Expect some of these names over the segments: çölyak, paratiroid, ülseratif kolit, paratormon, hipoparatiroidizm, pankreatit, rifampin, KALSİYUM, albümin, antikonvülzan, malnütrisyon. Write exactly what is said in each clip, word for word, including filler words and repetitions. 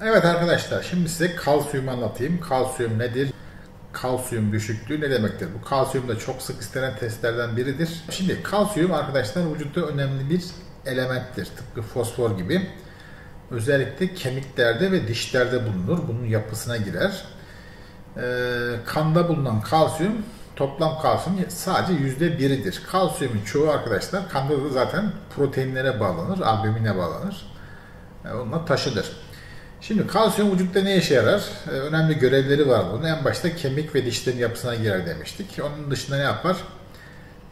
Evet arkadaşlar, şimdi size kalsiyum anlatayım. Kalsiyum nedir? Kalsiyum düşüklüğü ne demektir? Bu kalsiyum da çok sık istenen testlerden biridir. Şimdi kalsiyum arkadaşlar vücutta önemli bir elementtir. Tıpkı fosfor gibi. Özellikle kemiklerde ve dişlerde bulunur. Bunun yapısına girer. Ee, kanda bulunan kalsiyum, toplam kalsiyum sadece yüzde biridir. Kalsiyumun çoğu arkadaşlar kanda da zaten proteinlere bağlanır, albümine bağlanır. Yani onunla taşıdır. Şimdi kalsiyum vücutta ne işe yarar? Ee, önemli görevleri var bunun. En başta kemik ve dişlerin yapısına girer demiştik. Onun dışında ne yapar?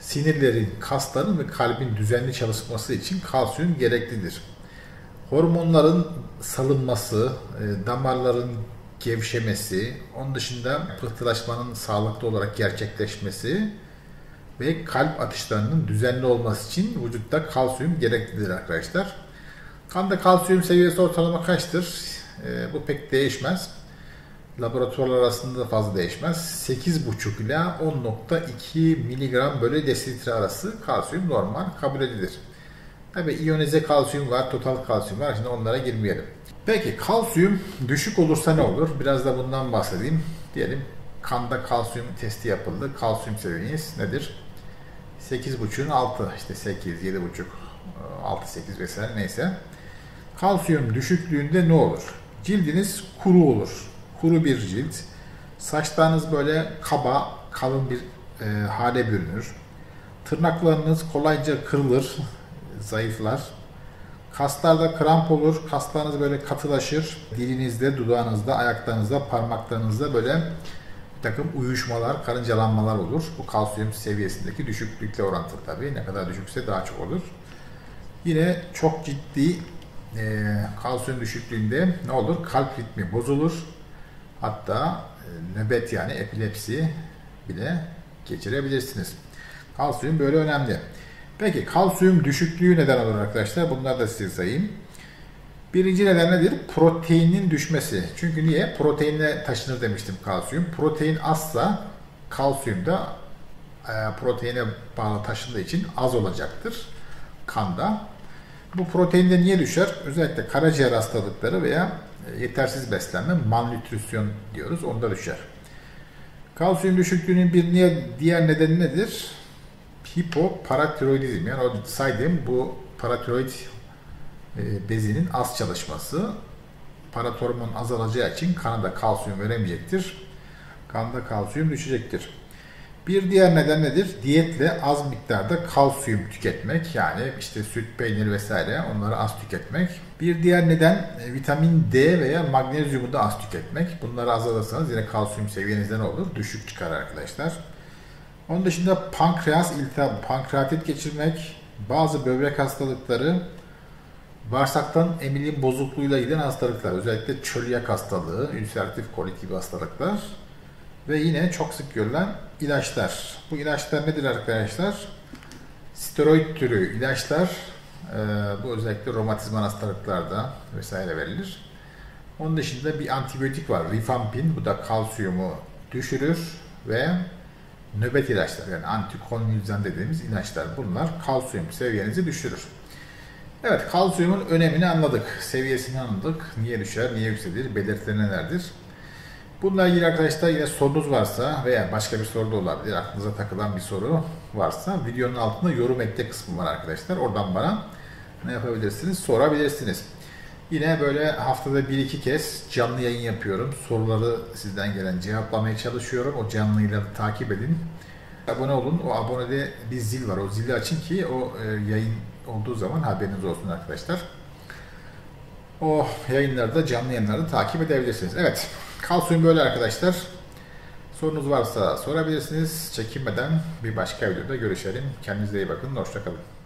Sinirlerin, kasların ve kalbin düzenli çalışması için kalsiyum gereklidir. Hormonların salınması, damarların gevşemesi, onun dışında pıhtılaşmanın sağlıklı olarak gerçekleşmesi ve kalp atışlarının düzenli olması için vücutta kalsiyum gereklidir arkadaşlar. Kanda kalsiyum seviyesi ortalama kaçtır? E, bu pek değişmez. Laboratuvarlar arasında fazla değişmez. sekiz buçuk ila on nokta iki mg bölü desilitre arası kalsiyum normal kabul edilir. Tabi iyonize kalsiyum var, total kalsiyum var. Şimdi onlara girmeyelim. Peki kalsiyum düşük olursa ne olur? Biraz da bundan bahsedeyim. Diyelim kanda kalsiyum testi yapıldı. Kalsiyum seviyeniz nedir? sekiz buçuğun altı, işte sekiz, yedi buçuk, altı, sekiz vesaire neyse. Kalsiyum düşüklüğünde ne olur? Cildiniz kuru olur. Kuru bir cilt. Saçlarınız böyle kaba, kalın bir e, hale bürünür. Tırnaklarınız kolayca kırılır, zayıflar. Kaslarda kramp olur, kaslarınız böyle katılaşır. Dilinizde, dudağınızda, ayaklarınızda, parmaklarınızda böyle bir takım uyuşmalar, karıncalanmalar olur. Bu kalsiyum seviyesindeki düşüklükle orantılı tabii. Ne kadar düşükse daha çok olur. Yine çok ciddi e, kalsiyum düşüklüğünde ne olur? Kalp ritmi bozulur. Hatta e, nöbet yani epilepsi bile geçirebilirsiniz. Kalsiyum böyle önemli. Peki kalsiyum düşüklüğü neden olur arkadaşlar? Bunlar da size sayayım. Birinci neden nedir? Proteinin düşmesi. Çünkü niye? Proteinle taşınır demiştim kalsiyum. Protein azsa kalsiyum da e, proteine bağlı taşındığı için az olacaktır kanda. Bu protein de niye düşer? Özellikle karaciğer hastalıkları veya yetersiz beslenme, malnütrisyon diyoruz, onda düşer. Kalsiyum düşüklüğünün bir niye, diğer nedeni nedir? Hipoparatiroidizm, yani o saydığım bu paratiroid bezinin az çalışması. Paratormon azalacağı için kana da kalsiyum veremeyecektir. Kanda kalsiyum düşecektir. Bir diğer neden nedir? Diyetle az miktarda kalsiyum tüketmek. Yani işte süt, peynir vesaire, onları az tüketmek. Bir diğer neden vitamin D veya magnezyumu da az tüketmek. Bunları azalırsanız yine kalsiyum seviyenizden olur. Düşük çıkar arkadaşlar. Onun dışında pankreas iltihabı, pankreatit geçirmek, bazı böbrek hastalıkları, bağırsaktan emilim bozukluğuyla giden hastalıklar. Özellikle çölyak hastalığı, ülseratif kolit gibi hastalıklar. Ve yine çok sık görülen ilaçlar. Bu ilaçlar nedir arkadaşlar? Steroid türü ilaçlar. Ee, bu özellikle romatizma hastalıklarda vesaire verilir. Onun dışında bir antibiyotik var. Rifampin. Bu da kalsiyumu düşürür ve nöbet ilaçlar, yani antikonvülzan dediğimiz ilaçlar. Bunlar kalsiyum seviyenizi düşürür. Evet, kalsiyumun önemini anladık. Seviyesini anladık. Niye düşer, niye yükselir, belirtileri nelerdir? Bununla ilgili arkadaşlar yine sorunuz varsa veya başka bir soru da olabilir, aklınıza takılan bir soru varsa videonun altında yorum ekle kısmı var arkadaşlar. Oradan bana ne yapabilirsiniz? Sorabilirsiniz. Yine böyle haftada bir iki kez canlı yayın yapıyorum. Soruları sizden gelen cevaplamaya çalışıyorum. O canlıyla takip edin. Abone olun. O abonede bir zil var. O zili açın ki o yayın olduğu zaman haberiniz olsun arkadaşlar. O yayınlarda, canlı yayınlarda takip edebilirsiniz. Evet. Kalsiyum böyle arkadaşlar. Sorunuz varsa sorabilirsiniz. Çekinmeden bir başka videoda görüşelim. Kendinize iyi bakın. Hoşça kalın.